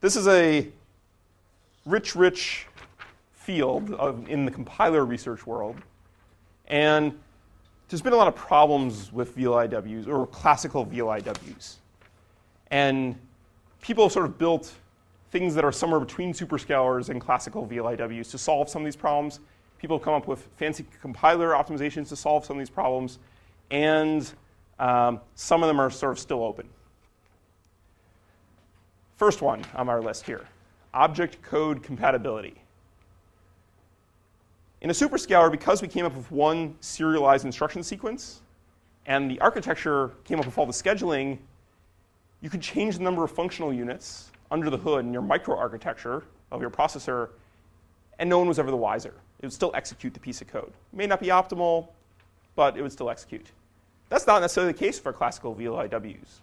This is a rich field in the compiler research world. And there's been a lot of problems with VLIWs, or classical VLIWs. And people have sort of built things that are somewhere between superscalars and classical VLIWs to solve some of these problems. People have come up with fancy compiler optimizations to solve some of these problems. And some of them are sort of still open. First one on our list here, object code compatibility. In a superscalar, because we came up with one serialized instruction sequence, and the architecture came up with all the scheduling, you could change the number of functional units under the hood in your microarchitecture of your processor, and no one was ever the wiser. It would still execute the piece of code. It may not be optimal, but it would still execute. That's not necessarily the case for classical VLIWs.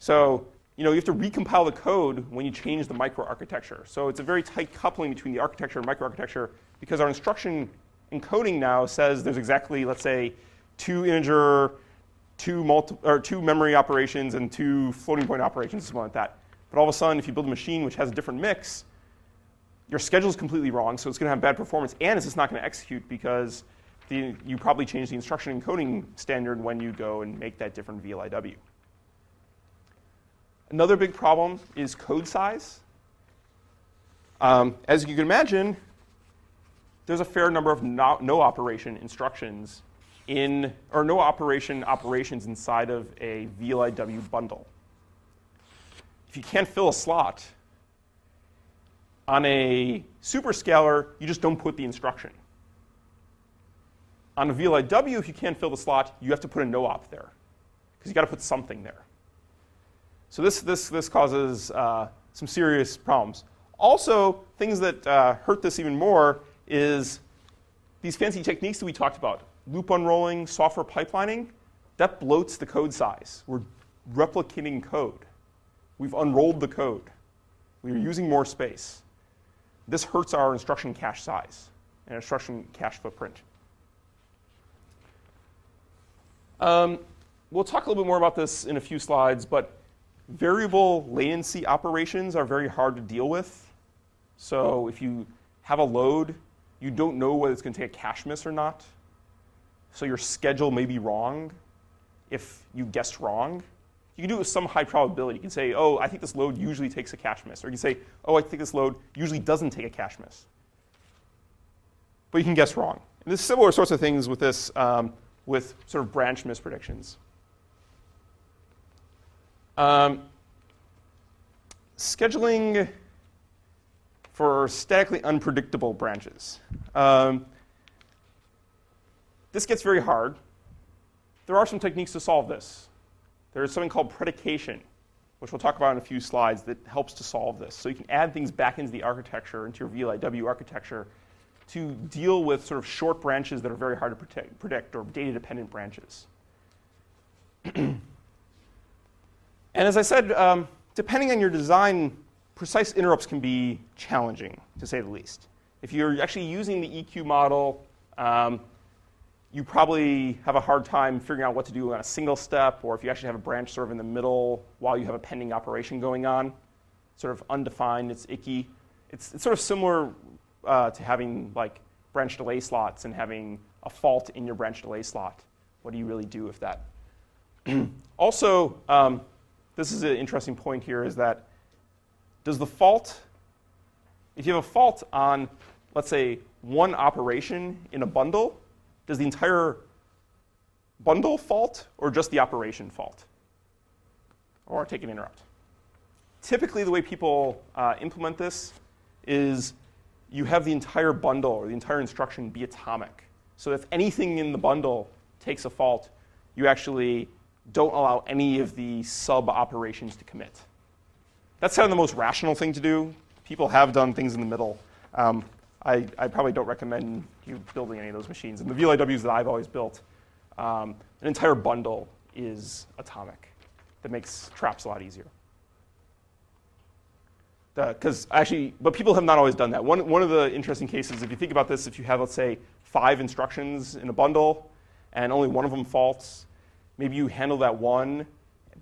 So you have to recompile the code when you change the microarchitecture. So it's a very tight coupling between the architecture and microarchitecture, because our instruction encoding now says there's exactly, let's say, two integer, two memory operations, and two floating point operations, something like that. But all of a sudden, if you build a machine which has a different mix, your schedule is completely wrong, so it's going to have bad performance, and it's just not going to execute because you probably change the instruction encoding standard when you go and make that different VLIW. Another big problem is code size. As you can imagine, there's a fair number of no-operation instructions or no-operation operations inside of a VLIW bundle. If you can't fill a slot on a superscalar, you just don't put the instruction. On a VLIW, if you can't fill the slot, you have to put a no-op there, because you've got to put something there. So this causes some serious problems. Also, things that hurt this even more is these fancy techniques that we talked about, loop unrolling, software pipelining, that bloats the code size. We're replicating code. We've unrolled the code. We're using more space. This hurts our instruction cache size and instruction cache footprint. We'll talk a little bit more about this in a few slides, but variable latency operations are very hard to deal with. So if you have a load, you don't know whether it's going to take a cache miss or not. So your schedule may be wrong if you guessed wrong. You can do it with some high probability. You can say, oh, I think this load usually takes a cache miss. Or you can say, oh, I think this load usually doesn't take a cache miss. But you can guess wrong. And there's similar sorts of things with this, with sort of branch miss predictions. Scheduling for statically unpredictable branches. This gets very hard. There are some techniques to solve this. There is something called predication, which we'll talk about in a few slides, that helps to solve this. So you can add things back into the architecture, into your VLIW architecture, to deal with sort of short branches that are very hard to predict, or data-dependent branches. And as I said, depending on your design, precise interrupts can be challenging, to say the least. If you're actually using the EQ model, you probably have a hard time figuring out what to do on a single step, or if you actually have a branch sort of in the middle while you have a pending operation going on. Sort of undefined, it's icky. It's sort of similar to having like branch delay slots and having a fault in your branch delay slot. What do you really do with that? Also, this is an interesting point here, is that does the fault, if you have a fault on, let's say, one operation in a bundle, does the entire bundle fault or just the operation fault? Or take an interrupt? Typically, the way people implement this is you have the entire bundle or the entire instruction be atomic. So if anything in the bundle takes a fault, you actually don't allow any of the sub-operations to commit. That's kind of the most rational thing to do. People have done things in the middle. I probably don't recommend you building any of those machines. And the VLIWs that I've always built, an entire bundle is atomic. That makes traps a lot easier. But people have not always done that. One of the interesting cases, if you think about this, if you have, let's say, 5 instructions in a bundle, and only one of them faults, maybe you handle that one,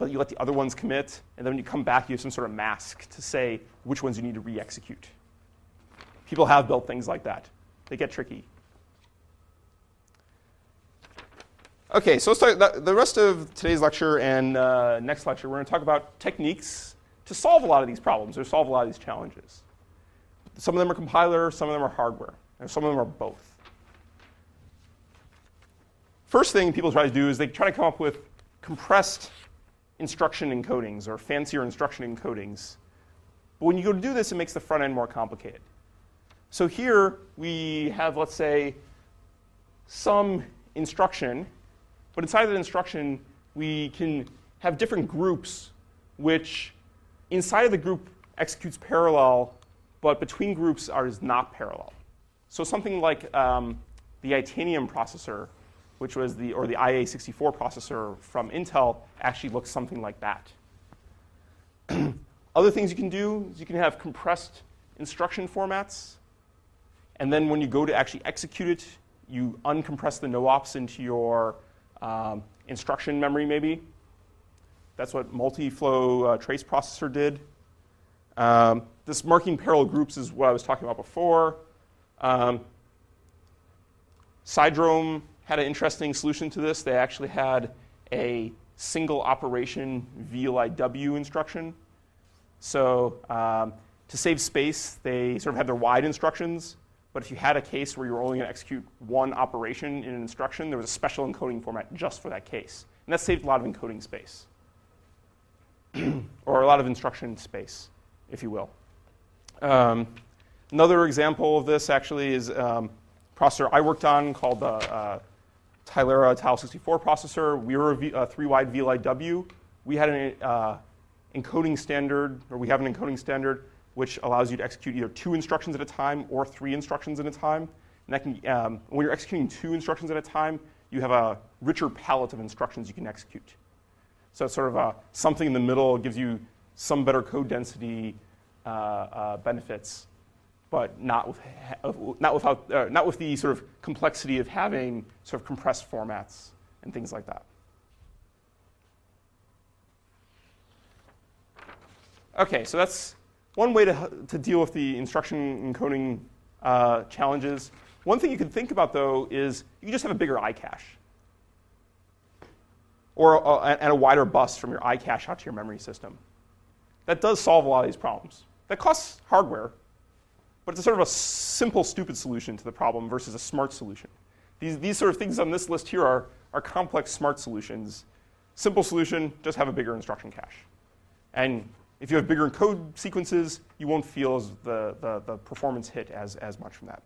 but you let the other ones commit, and then when you come back, you have some sort of mask to say which ones you need to re-execute. People have built things like that. They get tricky. Okay, so let's talk, the rest of today's lecture and next lecture, we're going to talk about techniques to solve a lot of these problems or solve a lot of these challenges. Some of them are compiler, some of them are hardware, and some of them are both. First thing people try to do is they try to come up with compressed instruction encodings or fancier instruction encodings. But when you go to do this, it makes the front end more complicated. So here we have, let's say, some instruction. But inside that instruction, we can have different groups, which inside of the group executes parallel, but between groups is not parallel. So something like the Itanium processor, which was the IA64 processor from Intel, actually looks something like that. Other things you can do is you can have compressed instruction formats, and then when you go to actually execute it, you uncompress the no-ops into your instruction memory, maybe. That's what multi-flow trace processor did. This marking parallel groups is what I was talking about before. SciDrome had an interesting solution to this. They actually had a single operation VLIW instruction. So to save space, they sort of had their wide instructions. But if you had a case where you were only going to execute one operation in an instruction, there was a special encoding format just for that case. And that saved a lot of encoding space, or a lot of instruction space, if you will. Another example of this actually is a processor I worked on called the Tilera TAL64 processor. We were a three-wide VLIW. We had an encoding standard, or we have an encoding standard, which allows you to execute either two instructions at a time or three instructions at a time. And that can, when you're executing two instructions at a time, you have a richer palette of instructions you can execute. So it's sort of something in the middle gives you some better code density benefits, but not with the sort of complexity of having sort of compressed formats and things like that. Okay, so that's one way to deal with the instruction encoding challenges. One thing you can think about, though, is you can just have a bigger iCache and a wider bus from your iCache out to your memory system. That does solve a lot of these problems. That costs hardware, but it's a sort of a simple, stupid solution to the problem versus a smart solution. These sort of things on this list here are complex, smart solutions. Simple solution, just have a bigger instruction cache. And if you have bigger code sequences, you won't feel as the performance hit as much from that.